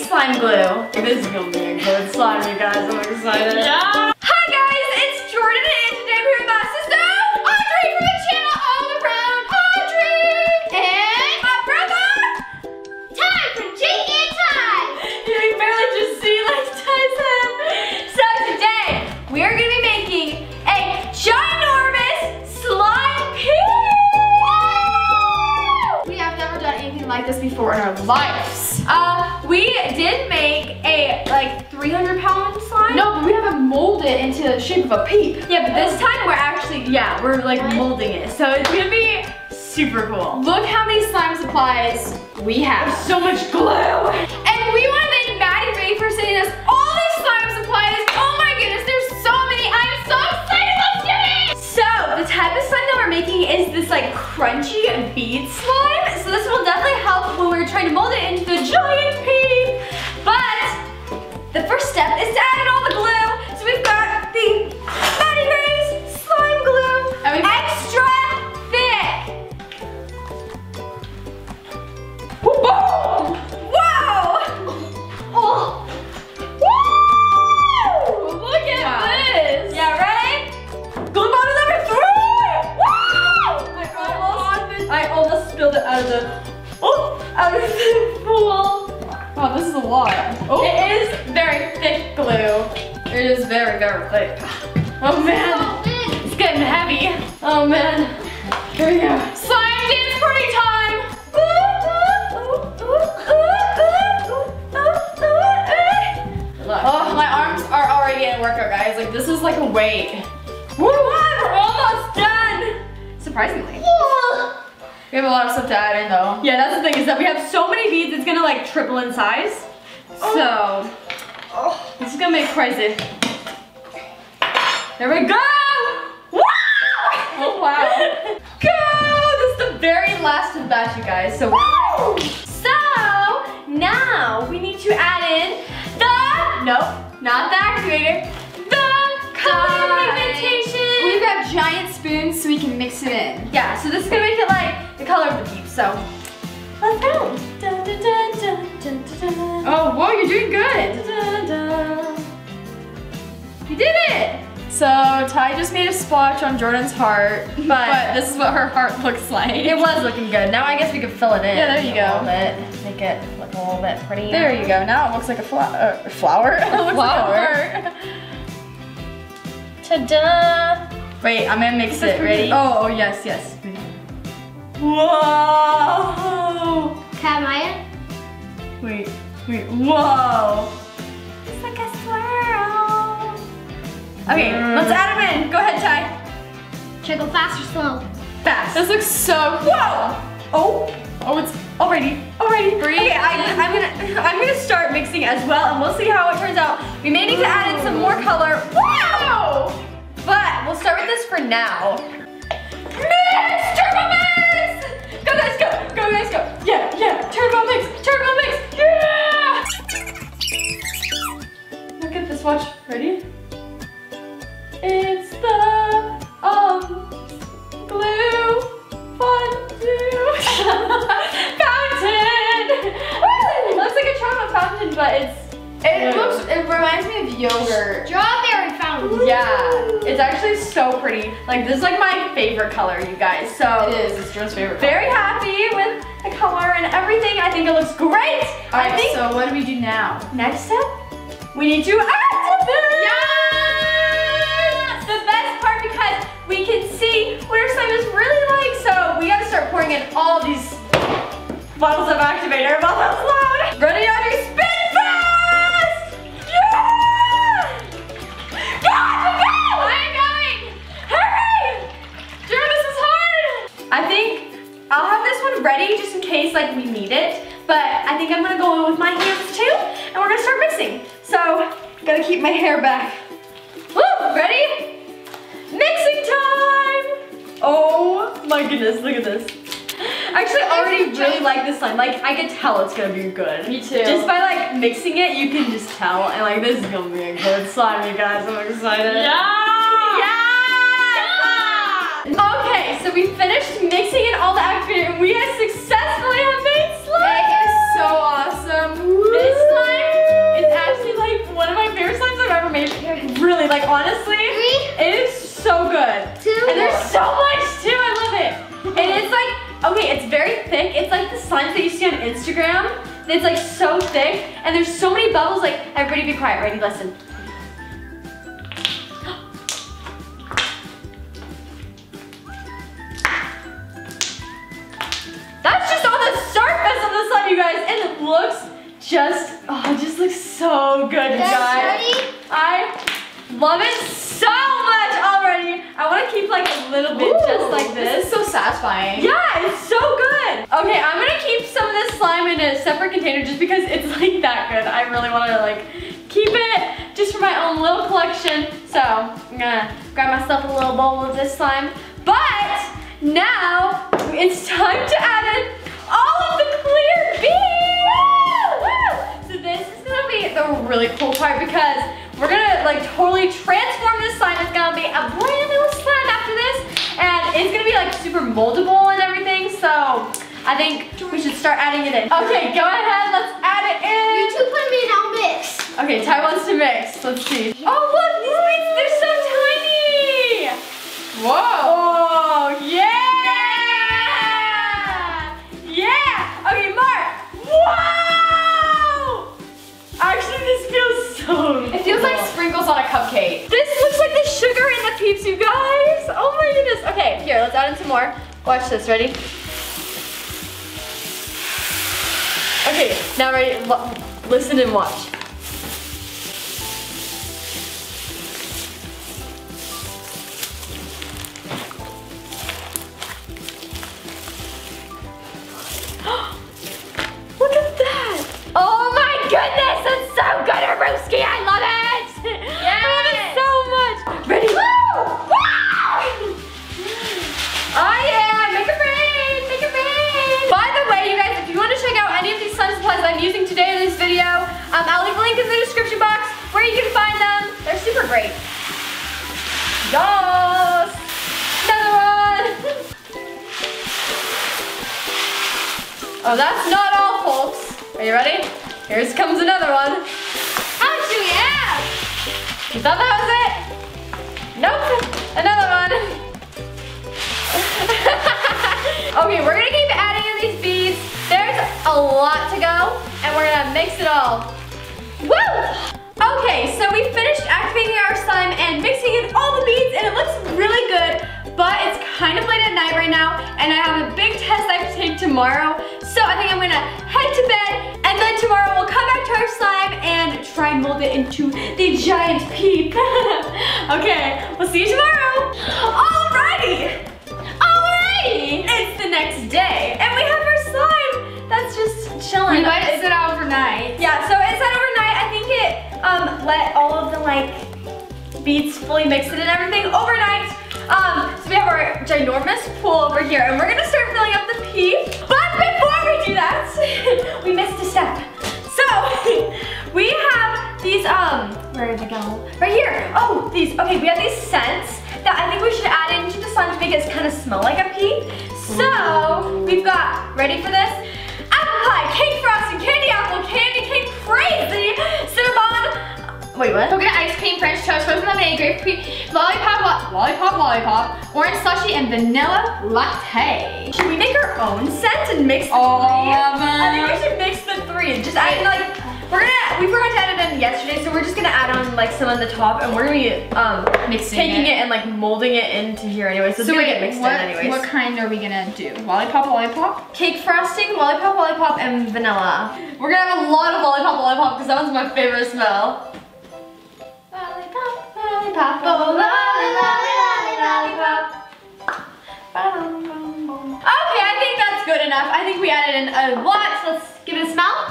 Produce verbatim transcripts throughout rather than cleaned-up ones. It's slime glue. This is gonna be a good slime, you guys. I'm excited. Yeah. Hi guys, it's Jordan and today we're here with my sister Audrey from the channel All Around Audrey and my brother Ty from Jake and Ty. You can barely just see like Ty said. So today we are gonna be making a ginormous slime cube. We have never done anything like this before in our lives. Uh, we did make a like three hundred pound slime. No, but we haven't molded it into the shape of a peep. Yeah, but this time we're actually, yeah, we're like molding it. So it's gonna be super cool. Look how many slime supplies we have. There's so much glue. And we wanna thank Maddie Rae for sending us all these slime supplies. Oh my goodness, there's so many. I'm so excited about doing it. So the type of slime that we're making is this like crunchy bead slime. So this will definitely help when we're trying to mold it into the giant peep. But the first step is to add in all the glue. So we've got the Maddie Rae's slime glue, and extra thick. Whoa! Whoa! Oh. Woo! Look at wow. this. Yeah, right? Glue bottle number three. Woo! I almost, I almost spilled it out of the. Oh, out of the pool. Wow, this is a lot. Oh. It is very thick glue. It is very, very thick. Oh man, it's getting heavy. Oh man, here we go. Slime dance party time. Oh, my arms are already in a workout, guys. Like this is like a weight. We're almost done. Surprisingly. Yeah. We have a lot of stuff to add in though. Yeah, that's the thing is that we have so many beads, it's gonna like triple in size. Oh. So, oh. This is gonna make crazy. There we go! Wow! Oh wow. Go! This is the very last of batch, you guys. So, wow. So, now we need to add in the, nope, not the activator, the color pigmentation. We've got giant spoons so we can mix it in. Yeah, so this is gonna make it like the color of the peep, so let's go. Dun, dun, dun, dun, dun, dun, dun. Oh, whoa, you're doing good. Dun, dun, dun. You did it. So Ty just made a splotch on Jordan's heart, but, but this is what her heart looks like. It was looking good. Now I guess we can fill it in. Yeah, there you go. A little bit. Make it look a little bit prettier. There you go. Now it looks like a fla uh, flower. It looks flower. Like a heart. Ta-da! Wait, I'm gonna mix it. Ready? Oh, oh, yes, yes. Whoa! Can I? Wait, wait. Whoa! It's like a swirl. Okay, mm. let's add them in. Go ahead, Ty. Should I go fast or slow? Fast. This looks so cool. Whoa! Oh, oh, it's already, already. Breathe. Okay, I, I'm gonna, I'm gonna start mixing as well, and we'll see how it turns out. We may need to add in some more color. Wow! But we'll start with this for now. Mix! Turbo mix! Go guys, go! Go guys, go! Yeah, yeah! Turbo mix! Turbo mix! Yeah! Look at this watch. Ready? It's the um glue fondue fountain. It looks like a chocolate fountain, but it's it glue. looks. It reminds me of yogurt. Strawberry fountain. Yeah. It's actually so pretty. Like this is like my favorite color, you guys. So it is. It's Jordan's favorite color. Very happy with the color and everything. I think it looks great. All right. I think so what do we do now? Next step, we need to activate. Yes! The best part because we can see what our slime is really like. So we gotta start pouring in all these bottles of activator. Bottles loud. Ready, Audrey? Spin. Ready just in case like we need it, but I think I'm gonna go in with my hands too and we're gonna start mixing. So gotta keep my hair back. Woo! Ready? Mixing time! Oh my goodness, look at this. Actually, I already really like this slime. Like I can tell it's gonna be good. Me too. Just by like mixing it, you can just tell. And like this is gonna be a good slime, you guys. I'm excited. Yeah! Yeah! Okay, so we finished mixing in all the activator and we have successfully have made slime! That is so awesome. Woo. This slime honestly, Three, it is so good. Two, and there's so much too, I love it. And it's like, okay, it's very thick. It's like the slimes that you see on Instagram. It's like so thick, and there's so many bubbles. Like, everybody be quiet, ready, listen. That's just on the surface of the slime, you guys, and it looks just, oh, it just looks so good, you guys. I love it so much already. I want to keep like a little bit. Ooh, just like this. This is so satisfying. Yeah, it's so good. Okay, I'm going to keep some of this slime in a separate container just because it's like that good. I really want to like keep it just for my own little collection. So I'm going to grab myself a little bowl of this slime. But now it's time to add in all of the clear beads. So this is going to be the really cool part because we're going to like totally transform this slime. It's going to be a brand new slime after this, and it's going to be like super moldable and everything. So I think we should start adding it in. Okay, go ahead, let's add it in. You two put me in, I'll mix. Okay, Ty wants to mix. Let's see. Oh look, these beads, they're so tiny. Whoa. Oh, yeah. Yeah. Okay, Mark. Whoa. Actually, this feels so It feels cool. like sprinkles on a cupcake. This looks like the sugar in the Peeps, you guys. Oh my goodness. Okay, here, let's add in some more. Watch this, ready? Okay, now ready, listen and watch. Look at that! Oh my goodness, that's so good, Aruski! I love it! Yes. I love it so much! Ready? Woo! Woo! Oh yeah, make it rain, make it rain! By the way, you guys, if you want to check out any of these slime supplies I'm using today in this video, um, I'll leave a link in the description box where you can find them. They're super great. Yes! Another one! Oh, that's not all, folks. Are you ready? Here comes another one. Achoo, yeah! You thought that was it? Nope, another one. Okay, we're gonna keep adding in these beads. There's a lot to go, and we're gonna mix it all. Woo! Okay, so we finished activating our slime and mixing in all the beads, and it looks really good, but it's kind of late at night right now, and I have a big test I have to take tomorrow, so I think I'm gonna head to bed, and then tomorrow we'll come back to our slime and try and mold it into the giant peep. Okay, we'll see you tomorrow. Alrighty! Alrighty! It's the next day, and we have our slime that's just chilling. We might have set out overnight. Yeah, so it's set overnight. I think it um, let all of the like beads fully mix it and everything overnight. Um, so we have our ginormous pool over here, and we're gonna start filling up the peep. But before we do that, we missed a step. So we have these, um, where did it go? Right here. Oh, these, okay, we have these scents that I think we should add into the slime to make it kind of smell like a peep. So we've got, ready for this? Apple pie, cake frosting, candy apple, candy cake, crazy, cinnamon. Wait, what? Coconut ice cream, French toast, frozen lemonade, grape, lollipop, lo lollipop, lollipop, orange slushy, and vanilla latte. Should we make our own scent and mix the All three? Of them. I think we should mix the three. Just add like we're gonna we forgot to add it in yesterday, so we're just gonna add on like some on the top, and we're gonna be um mixing taking it. it and like molding it into here anyway. So, so we get mixed what, in anyways. What kind are we gonna do? Lollipop, lollipop, cake frosting, lollipop, lollipop, and vanilla. We're gonna have a lot of lollipop, lollipop because that one's my favorite smell. Lollipop, lollipop, bubble, lolly, lolly, lolly, lollipop. Okay, I think that's good enough. I think we added in a lot, so let's give it a smell.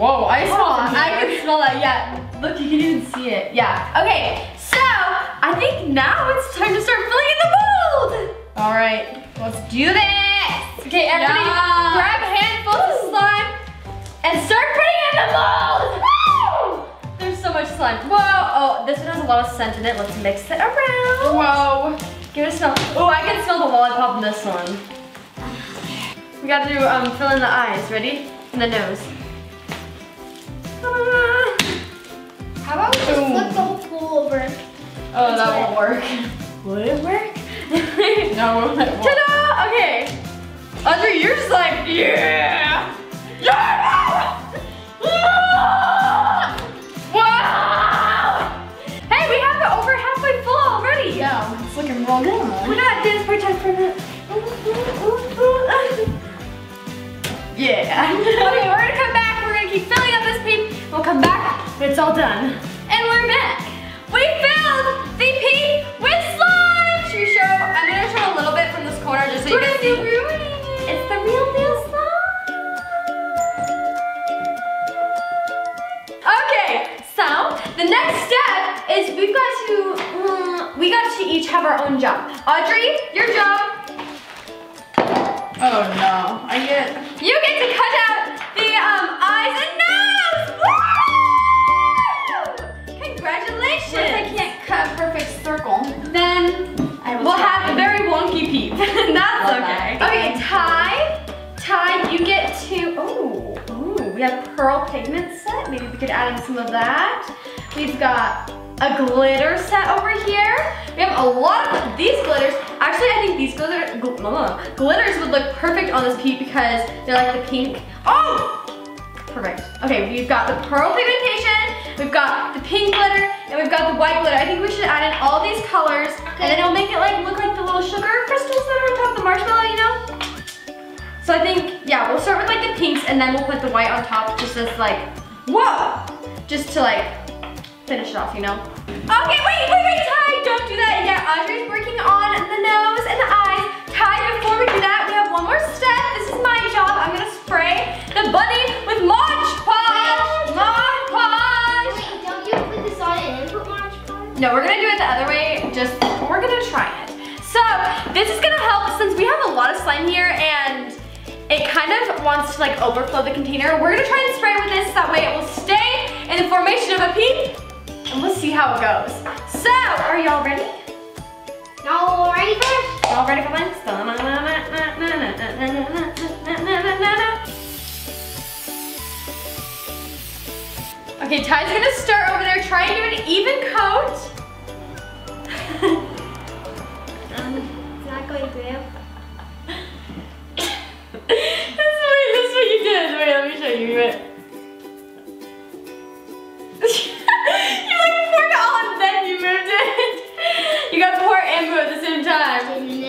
Whoa, I smell it. I can smell that, yeah. Look, you can even see it. Yeah, okay. So, I think now it's time to start filling in the mold. All right, let's do this. Okay, everybody yeah. grab handfuls of slime and start putting in the mold. So much slime. Whoa, oh, this one has a lot of scent in it. Let's mix it around. Whoa. Give it a smell. Oh, I can smell the lollipop in this one. We gotta do, um, fill in the eyes, ready? And the nose. Ah. How about we just flip the whole pool will work. Oh, that won't work. Will it work? No, it won't. Ta-da! Okay. Andre, you're just like, yeah! Yeah! Wow! Hey, we have it over halfway full already. Yeah, it's looking real good. We're not doing this part time for a minute. Yeah. Okay, we're gonna come back. We're gonna keep filling up this peep. We'll come back. It's all done. And we're back. We filled the peep with slime. Should we show? I'm gonna show a little bit from this corner just so you can see. It's the real deal slime. Okay, so the next step is we've got to um, we got to each have our own job. Audrey, your job. Oh no, I get... You get to cut out the um, eyes and nose! Woo! Congratulations! If I can't cut a perfect circle, then I will we'll have a very wonky peep. That's okay. That. Okay, Ty, Ty, you get to... Oh, ooh, we have pearl pigment set. Maybe we could add in some of that. We've got a glitter set over here. We have a lot of these glitters. Actually, I think these glitter, gl uh, glitters would look perfect on this peep because they're like the pink. Oh! Perfect. Okay, we've got the pearl pigmentation, we've got the pink glitter, and we've got the white glitter. I think we should add in all these colors, okay, and then it'll make it like look like the little sugar crystals that are on top of the marshmallow, you know? So I think, yeah, we'll start with like the pinks and then we'll put the white on top just as like, whoa! Just to like, finish it off, you know? Okay, wait, wait, wait, Ty, don't do that. Yeah, Audrey's working on the nose and the eyes. Ty, before we do that, we have one more step. This is my job. I'm gonna spray the bunny with Mod Podge. Mod Podge. Wait, don't you put this on it and put Mod Podge? No, we're gonna do it the other way. Just, we're gonna try it. So, this is gonna help since we have a lot of slime here and it kind of wants to like overflow the container. We're gonna try and spray with this, that way it will stay in the formation of a peep. And we'll see how it goes. So, are y'all ready? Y'all ready for this? Y'all ready for this? Okay, Ty's gonna start over there. Try and do an even coat. um, it's not going through. That's what, that's what you did. Wait, let me show you. Wait.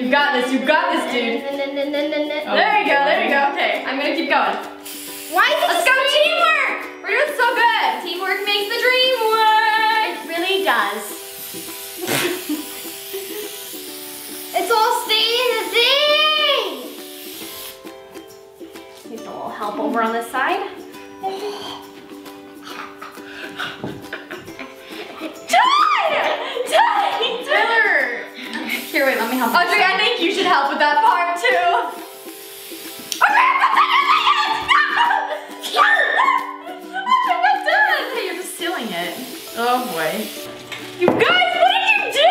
You got this, you got this, dude. Oh. There you go, there you go. Okay, I'm gonna keep going. Why is it Let's so go, teamwork! We're doing so good. Teamwork makes the dream work. It really does. It's all staying the same. Need a little help over on this side. Audrey, I think you should help with that part too. Audrey, I'm not done. Hey, you're just stealing it. Oh boy. You guys, what did you do? You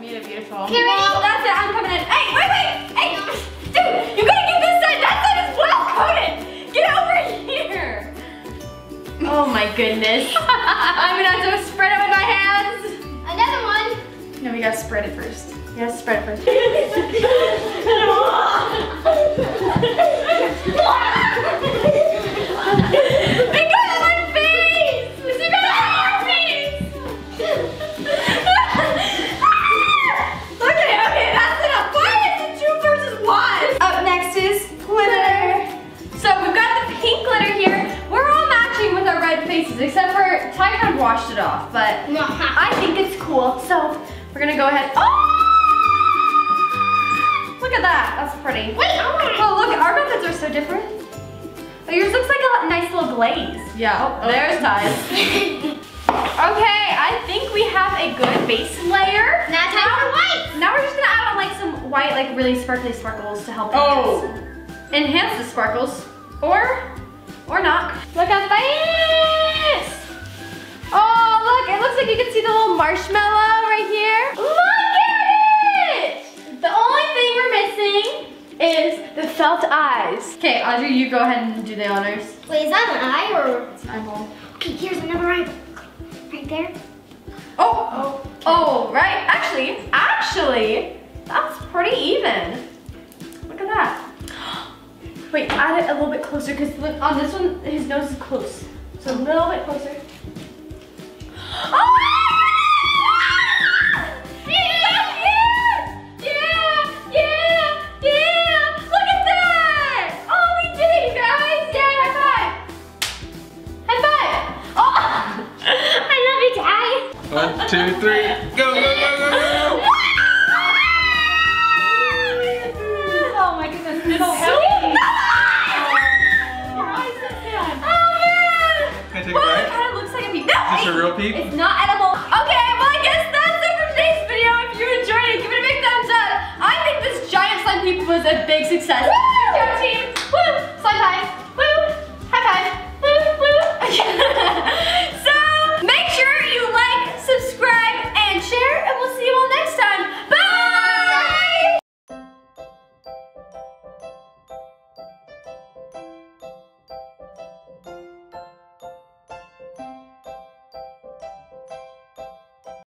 made it beautiful. Okay, ready? Well, that's it. I'm coming in. Hey, wait, wait. Hey, dude, you gotta get this side. That side is well coated. Get over here. Oh my goodness. I'm gonna have to spread it with my hands. Another one. No, we gotta spread it first. You gotta spread first. It got on my face! It got on your face! Okay, okay, that's enough. Why is it two versus one? Up next is glitter. So we've got the pink glitter here. We're all matching with our red faces, except for Ty kind of washed it off, but I think it's cool. So we're gonna go ahead. Oh! Look at that, that's pretty. Wait, oh, oh look, our methods are so different. Oh, yours looks like a nice little glaze. Yeah, oh, oh. There's Ty's. Okay, I think we have a good base layer. Now time for white. Now we're just gonna add on like some white, like really sparkly sparkles to help oh. enhance, enhance the sparkles, or or not. Look at this. Oh look, it looks like you can see the little marshmallow right here. Look at it. The only thing we're missing is the felt eyes. Okay, Audrey, you go ahead and do the honors. Wait, is that an eye or? It's an eyeball. Okay, here's another eye. Right there. Oh, okay. Oh, right. Actually, actually, that's pretty even. Look at that. Wait, add it a little bit closer because look, on this one, his nose is close. So a little bit closer. Oh my God! Yeah, yeah, yeah, yeah, yeah! Look at that! Oh, we did it, guys! Yay! High five! High five! Oh, I love you, Ty. One, two, three, go! Is this a real peep? It's not edible. Okay, well I guess that's it for today's video. If you enjoyed it, give it a big thumbs up. I think this giant slime peep was a big success. Woo!